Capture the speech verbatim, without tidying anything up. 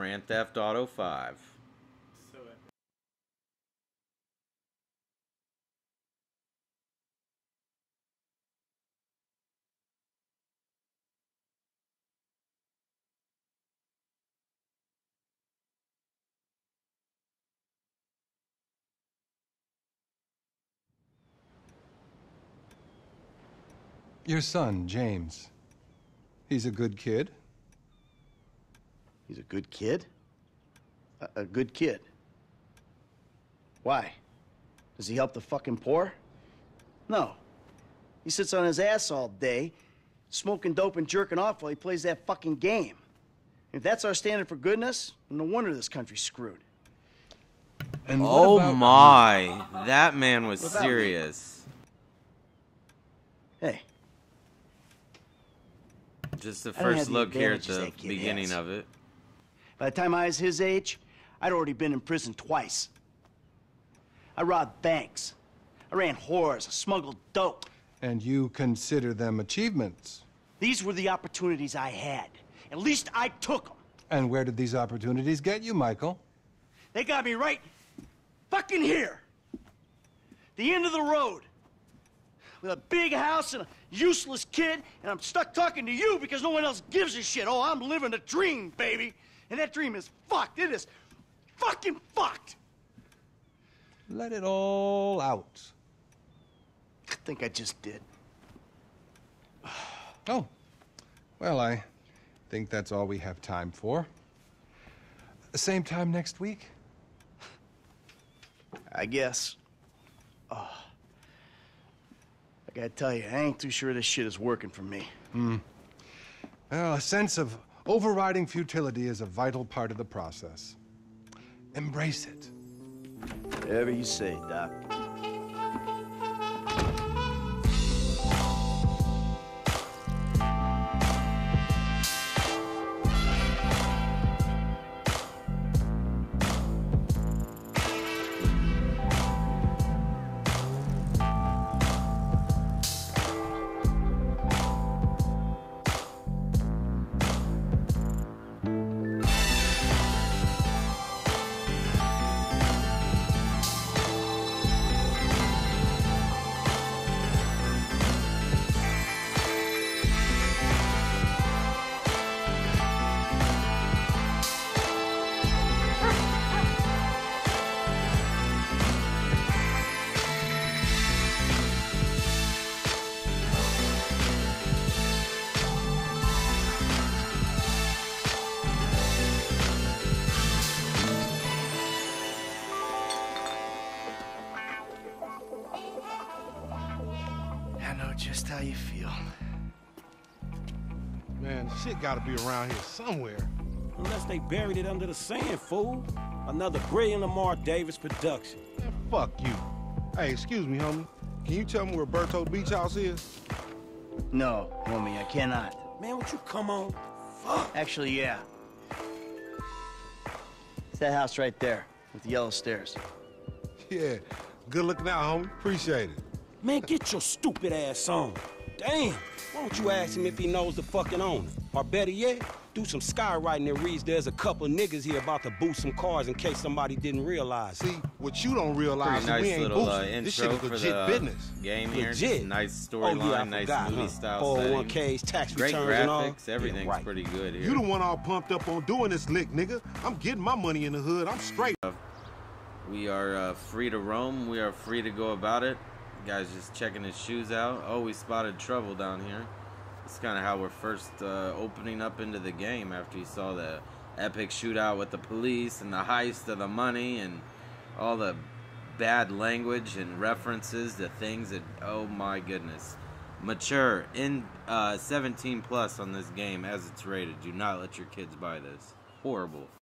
Grand Theft Auto five. So epic. Your son, James. He's a good kid. He's a good kid? A, a good kid? Why? Does he help the fucking poor? No. He sits on his ass all day, smoking dope and jerking off while he plays that fucking game. If that's our standard for goodness, then no wonder this country's screwed. And oh my, that man was serious. Hey. Just the first look here at the beginning of it. By the time I was his age, I'd already been in prison twice. I robbed banks. I ran whores. I smuggled dope. And you consider them achievements? These were the opportunities I had. At least I took them. And where did these opportunities get you, Michael? They got me right fucking here. The end of the road. With a big house and a useless kid, and I'm stuck talking to you because no one else gives a shit. Oh, I'm living a dream, baby. And that dream is fucked. It is fucking fucked. Let it all out. I think I just did. Oh. Well, I think that's all we have time for. Same time next week? I guess. Oh. I gotta tell you, I ain't too sure this shit is working for me. Hmm. Well, a sense of overriding futility is a vital part of the process. Embrace it. Whatever you say, Doc. Just how you feel. Man, shit gotta be around here somewhere. Unless they buried it under the sand, fool. Another brilliant Lamar Davis production. Man, fuck you. Hey, excuse me, homie. Can you tell me where Berto Beach House is? No, homie, I cannot. Man, would you come on? Fuck. Actually, yeah. It's that house right there with the yellow stairs. Yeah, good looking out, homie. Appreciate it. Man, get your stupid ass on. Damn, why don't you ask him if he knows the fucking owner? Or better yet, do some skywriting that reads there's a couple niggas here about to boost some cars in case somebody didn't realize. See, what you don't realize is nice we ain't boosting. Uh, this shit is legit the, business. Game here, legit. Nice storyline, oh, yeah, nice forgot, movie huh? style four oh one K's, tax Great returns graphics, and all. everything's yeah, right. pretty good here. You the one all pumped up on doing this lick, nigga. I'm getting my money in the hood. I'm straight. We are uh, free to roam. We are free to go about it. Guy's just checking his shoes out. Oh, we spotted trouble down here. That's kind of how we're first uh, opening up into the game after you saw the epic shootout with the police and the heist of the money and all the bad language and references to things that, oh my goodness. Mature, in uh, seventeen plus on this game as it's rated. Do not let your kids buy this. Horrible.